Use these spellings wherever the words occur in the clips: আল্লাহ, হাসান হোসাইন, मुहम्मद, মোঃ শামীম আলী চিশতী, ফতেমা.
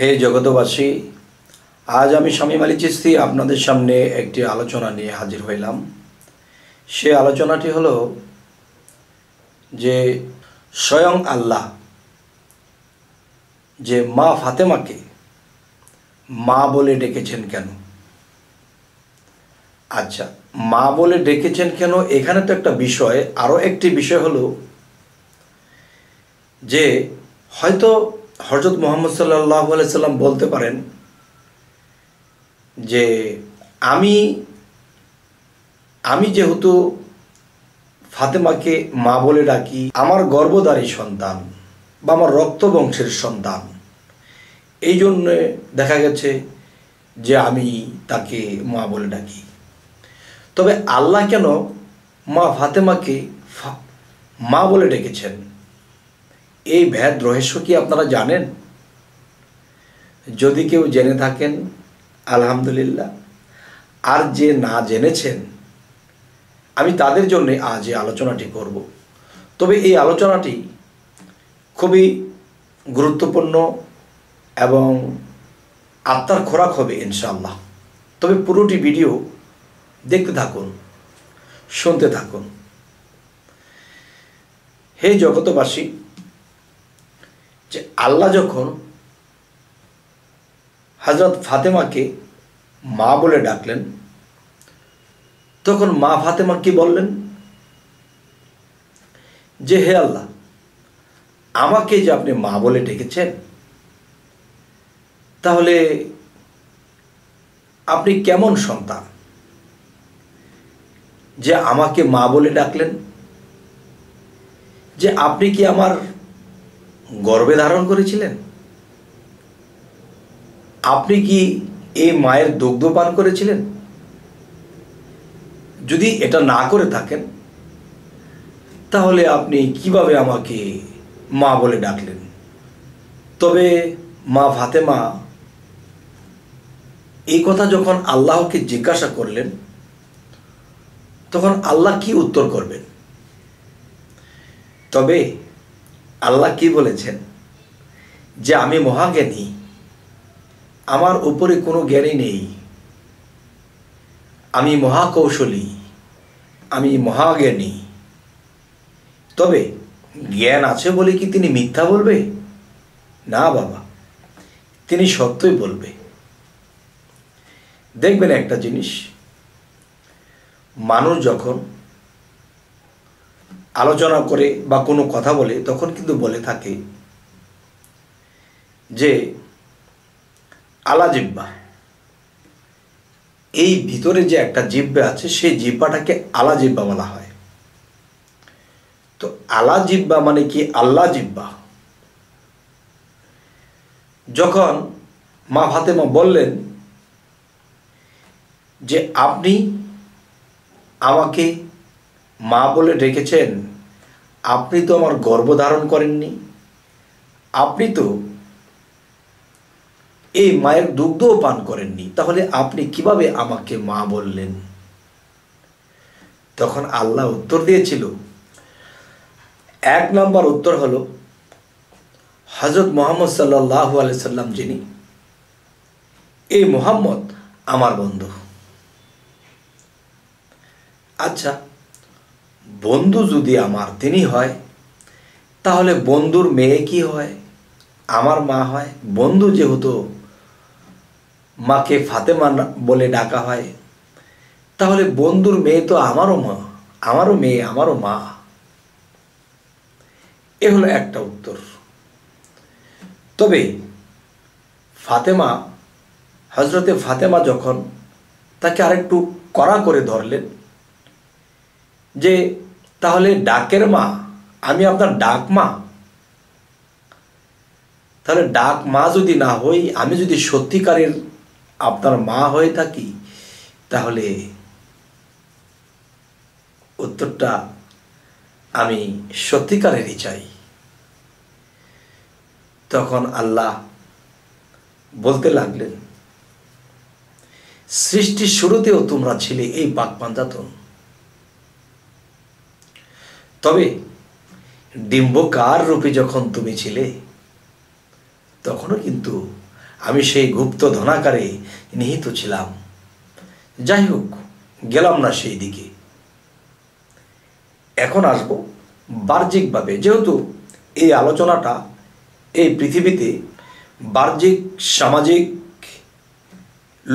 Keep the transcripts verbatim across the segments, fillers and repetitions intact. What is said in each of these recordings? हे जगतवासी, आज आमी शामीम आली चिश्ती आपनादेर सामने एक आलोचना निये हाजिर हइलाम। से आलोचनाटी हलो जे स्वयं आल्लाह जे मा फातेमा के मा बोले डेकेछेन केन। अच्छा, मा बोले डेकेछेन केन एखाने तो एकटा विषय, आरो एकटी विषय हलो जे हयतो हजरत मुहम्मद सल्लल्लाहु आलैहि वसल्लम बोलते पारेन जे आमी आमी जेहेतु फातेमा के मा बोले डाकी, आमार गर्भधारी सन्तान बा आमार रक्त वंशेर सन्तान, एई जोन्नो देखा गेछे जे आमी ताके मा बोले डाकी। तबे आल्लाह केन मा फातेमा के मा बोले डेकेछेन, एई भेद रहस्य कि आपनारा जानेन? जदि केउ जेने थाकेन আলহামদুলিল্লাহ, আর যে না জেনেছেন আমি তাদের জন্য আজ এই আলোচনাটি করব। তবে এই আলোচনাটি খুবই গুরুত্বপূর্ণ এবং আত্মার খোরাক হবে ইনশাআল্লাহ। তবে পুরোটি ভিডিও দেখতে থাকুন, শুনতে থাকুন। হে জগতবাসী, যে আল্লাহ যখন हजरत फातेमा के माँ बोले डाकलें तखन माँ फातेमा की बोलें जे हे अल्लाह, आमाके जे आपने माँ बोले डेकेछेन ताहले आपनी केमन सन्तान जे आमाके माँ बोले डाकलें, जे आपनी कि आमार गर्भे धारण करेछिलेन, আপনি কি এই মায়ের দুগ্ধ পান করেছিলেন? যদি এটা না করে থাকেন তাহলে আপনি কিভাবে আমাকে মা বলে ডাকলেন? তবে মা ফাতেমা এই কথা যখন আল্লাহকে জিজ্ঞাসা করলেন তখন আল্লাহ কি উত্তর করবেন? তবে আল্লাহ কি বলেছেন যে আমি মহাজ্ঞানী, আমার উপরে কোনো জ্ঞানই নেই, আমি মহাকৌশলী, আমি মহাজ্ঞানী। তবে জ্ঞান আছে বলে কি তিনি মিথ্যা বলবে? না বাবা, তিনি সত্যই বলবে। দেখবেন একটা জিনিস, মানুষ যখন আলোচনা করে বা কোনো কথা বলে তখন কিন্তু বলে থাকে যে आला जिब्बा, এই ভিতরে যে একটা জিব্বা আছে সেই জিব্বাটাকে আলা জিব্বা বলা হয়। তো আলা জিব্বা মানে কি? আল্লাহ জিব্বা। যখন মা ফাতেমা বললেন যে আপনি আমাকে মা বলে ডেকেছেন, আপনি তো আমার গর্ভ ধারণ করেননি, আপনি তো এই মায়ের দুগ্ধও পান করেননি, তাহলে আপনি কিভাবে আমাকে মা বললেন? তখন আল্লাহ উত্তর দিয়েছিল। এক নম্বর উত্তর হলো হযরত মুহাম্মদ সাল্লাল্লাহু আলাইহি সাল্লাম, যিনি এই মুহাম্মদ আমার বন্ধু। আচ্ছা, বন্ধু যদি আমার তিনি হয় তাহলে বন্ধুর মেয়ে কি হয়? আমার মা হয়। বন্ধু যেহেতু মাকে ফাতেমা বলে ডাকা হয় তাহলে বন্ধুর মেয়ে তো আমারও মা, আমারও মেয়ে, আমারও মা। এ হলো একটা উত্তর। তবে ফাতেমা, হজরতে ফাতেমা যখন তাকে আরেকটু কড়া করে ধরলেন যে তাহলে ডাকের মা, আমি আপনার ডাক মা, তাহলে ডাক মা যদি না হই, আমি যদি সত্যিকারের আপনার মা হয়ে থাকি তাহলে উত্তরটা আমি সত্যিকারেরই চাই। তখন আল্লাহ বলতে লাগলেন, সৃষ্টির শুরুতেও তোমরা ছিলে এই পাকপাঞ্জাতন, তবে ডিম্বকার রূপে যখন তুমি ছিলে তখনও কিন্তু আমি সেই গুপ্ত ধনাকারে নিহিত ছিলাম। যাই হোক, গেলাম না সেই দিকে। এখন আসব বাহ্যিকভাবে, যেহেতু এই আলোচনাটা এই পৃথিবীতে বাহ্যিক সামাজিক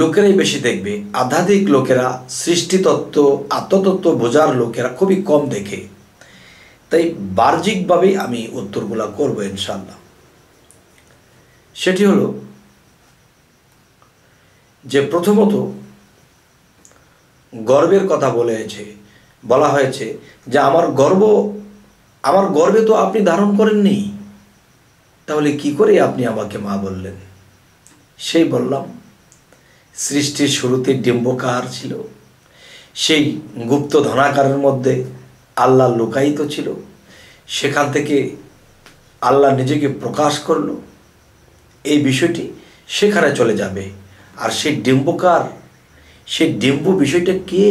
লোকেরাই বেশি দেখবে। আধ্যাত্মিক লোকেরা, সৃষ্টিতত্ত্ব আত্মতত্ত্ব বোঝার লোকেরা খুবই কম দেখে। তাই বাহ্যিকভাবেই আমি উত্তরগুলো করব ইনশাআল্লাহ। সেটি হলো যে প্রথমত গর্বের কথা বলেছে, বলা হয়েছে যে আমার গর্ব, আমার গর্বে তো আপনি ধারণ করেননি, তাহলে কি করে আপনি আমাকে মা বললেন? সেই বললাম, সৃষ্টির শুরুতে ডিম্বকার ছিল, সেই গুপ্ত ধনাকারের মধ্যে আল্লাহ লুকায়িত ছিল, সেখান থেকে আল্লাহ নিজেকে প্রকাশ করল। এই বিষয়টি সেখানে চলে যাবে। আর সেই ডিম্বকার, সেই ডিম্ব বিষয়টা কে?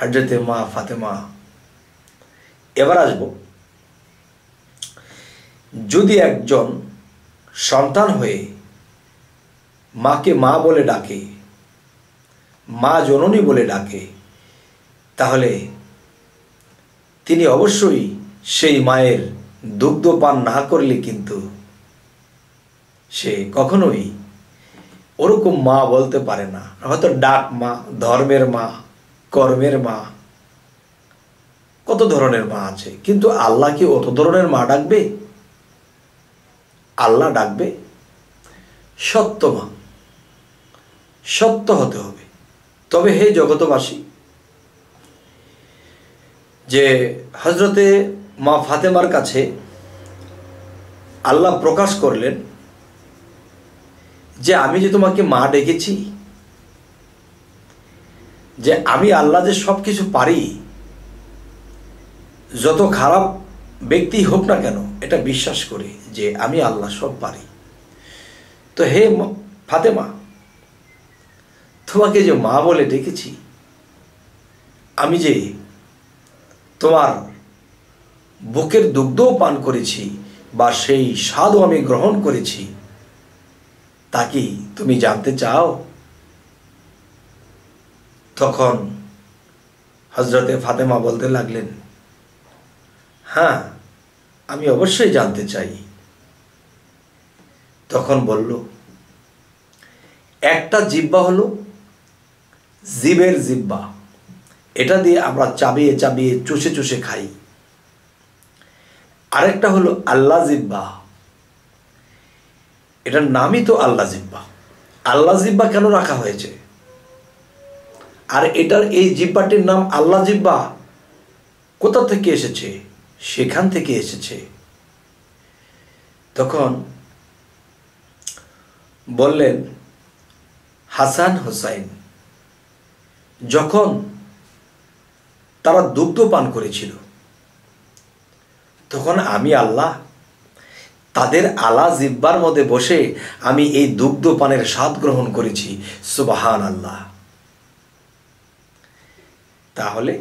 হযরতে মা ফাতেমা। এবার আসব, যদি একজন সন্তান হয়ে মাকে মা বলে ডাকে, মা জননী বলে ডাকে, তাহলে তিনি অবশ্যই সেই মায়ের দুগ্ধ পান না করলে কিন্তু সে কখনোই ওরকম মা বলতে পারে না। হয়তো ডাক মা, ধর্মের মা, কর্মের মা, কত ধরনের মা আছে, কিন্তু আল্লাহ কি অত ধরনের মা ডাকবে? আল্লাহ ডাকবে সত্য মা। সত্য হতে হবে। তবে হে জগতবাসী, যে হযরতে মা ফাতেমার কাছে আল্লাহ প্রকাশ করলেন যে আমি যে তোমাকে মা ডেকেছি, যে আমি আল্লাহ যে সব কিছু পারি, যত খারাপ ব্যক্তি হোক না কেন এটা বিশ্বাস করি যে আমি আল্লাহ সব পারি। তো হে ফাতেমা, তোমাকে যে মা বলে ডেকেছি, আমি যে তোমার বুকের দুগ্ধও পান করেছি বা সেই স্বাদও আমি গ্রহণ করেছি, তা কি তুমি জানতে চাও? তখন হযরতে ফাতেমা বলতে লাগলেন, হ্যাঁ আমি অবশ্যই জানতে চাই। তখন বলল, একটা জিহ্বা হলো জীবের জিহ্বা, এটা দিয়ে আমরা চাবিয়ে চাবিয়ে চুষে চুষে খাই। আরেকটা হলো আল্লাহ জিহ্বা, এটার নামই তো আল্লাহ জিহ্বা। আল্লাহ জিহ্বা কেন রাখা হয়েছে? আর এটার এই জিহ্বাটির নাম আল্লাহ জিহ্বা কোথা থেকে এসেছে? সেখান থেকে এসেছে। তখন বললেন, হাসান হোসাইন যখন তারা দুগ্ধ পান করেছিল, তখন আমি আল্লাহ তাদের আলা জিব্বার মধ্যে বসে আমি এই দুগ্ধ পানের স্বাদ গ্রহণ করেছি। সুবহান আল্লাহ। তাহলে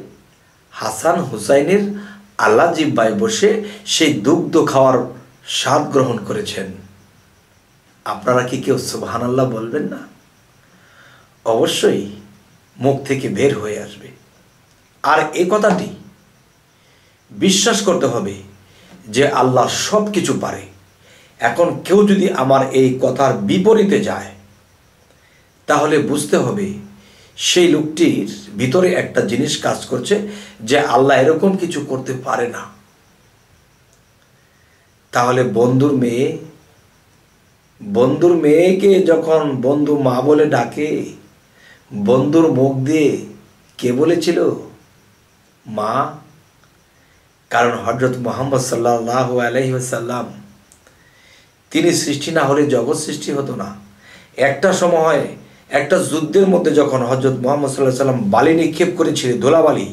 হাসান হুসাইনের আলা জিব্বায় বসে সেই দুগ্ধ খাওয়ার স্বাদ গ্রহণ করেছেন। আপনারা কি কেউ সুবহান আল্লাহ বলবেন না? অবশ্যই মুখ থেকে বের হয়ে আসবে। আর এ কথাটি বিশ্বাস করতে হবে যে আল্লাহ সব কিছু পারে। এখন কেউ যদি আমার এই কথার বিপরীতে যায়, তাহলে বুঝতে হবে সেই লোকটির ভিতরে একটা জিনিস কাজ করছে যে আল্লাহ এরকম কিছু করতে পারে না। তাহলে বন্ধুর মেয়ে, বন্ধুর মেয়েকে যখন বন্ধু মা বলে ডাকে, বন্ধুর মুখ দিয়ে কে বলেছিল মা? কারণ হযরত মুহাম্মদ সাল্লাল্লাহু আলাইহি ওয়াসাল্লাম, তিনি সৃষ্টি না হলে জগৎ সৃষ্টি হতো না। একটা সময় একটা যুদ্ধের মধ্যে যখন হযরত মুহাম্মদ সাল্লাল্লাহু আলাইহি ওয়াসাল্লাম বালি নিক্ষেপ করেছিল, ধুলাবালি,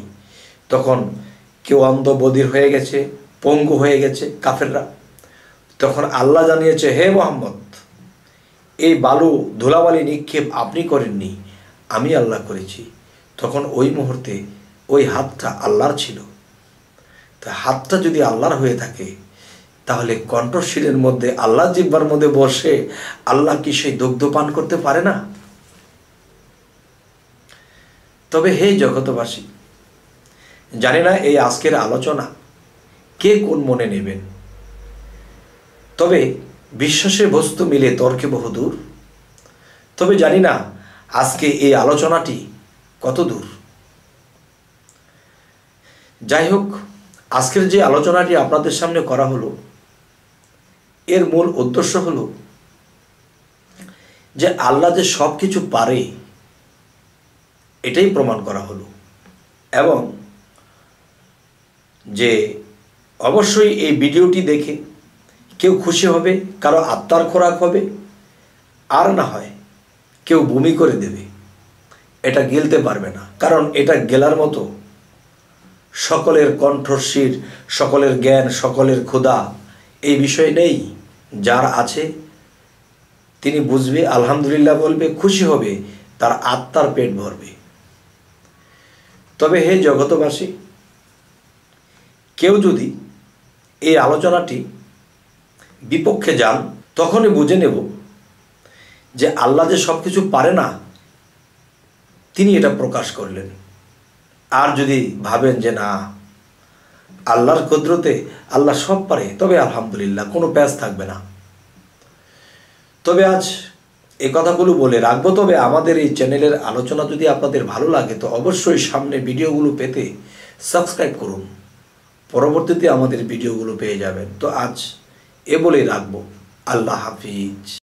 তখন কেউ অন্ধ বধির হয়ে গেছে, পঙ্গু হয়ে গেছে কাফেররা। তখন আল্লাহ জানিয়েছে, হে মুহাম্মদ, এই বালু ধুলাবালি নিক্ষেপ আপনি করেননি, আমি আল্লাহ করেছি। তখন ওই মুহূর্তে ওই হাতটা আল্লাহর ছিল। তা হাতটা যদি আল্লাহর হয়ে থাকে, তাহলে কণ্ঠশিরের মধ্যে আল্লাহ জিহ্বার মধ্যে বসে আল্লাহ কি সেই দুগ্ধ পান করতে পারে না? তবে হে জগতবাসী, জানি না এই আজকের আলোচনা কে কোন মনে নেবেন, তবে বিশ্বাসের বস্তু মিলে তর্কে বহুদূর। তবে জানি না আজকে এই আলোচনাটি কত দূর। যাই হোক, আজকের যে আলোচনাটি আপনাদের সামনে করা হলো এর মূল উদ্দেশ্য হলো যে আল্লাহ যে সব কিছু পারে এটাই প্রমাণ করা হলো, এবং যে অবশ্যই এই ভিডিওটি দেখে কেউ খুশি হবে, কারো আত্মার খোরাক হবে, আর না হয় কেউ বমি করে দেবে, এটা গিলতে পারবে না, কারণ এটা গেলার মতো সকলের কণ্ঠশির, সকলের জ্ঞান, সকলের ক্ষুধা এই বিষয় নেই। যার আছে তিনি বুঝবে, আলহামদুলিল্লাহ বলবে, খুশি হবে, তার আত্মার পেট ভরবে। তবে হে জগতবাসী, কেউ যদি এই আলোচনাটি বিপক্ষে যান তখনই বুঝে নেব যে আল্লাহ যে সব কিছু পারে না তিনি এটা প্রকাশ করলেন। আর যদি ভাবেন যে না, আল্লাহর কুদরতে আল্লাহ সব পারে, তবে আলহামদুলিল্লাহ, কোনো প্যাঁচ থাকবে না। তবে আজ এই কথাগুলো বলে রাখবো। তবে আমাদের এই চ্যানেলের আলোচনা যদি আপনাদের ভালো লাগে তো অবশ্যই সামনে ভিডিওগুলো পেতে সাবস্ক্রাইব করুন, পরবর্তীতে আমাদের ভিডিওগুলো পেয়ে যাবেন। তো আজ এ বলেই রাখবো, আল্লাহ হাফিজ।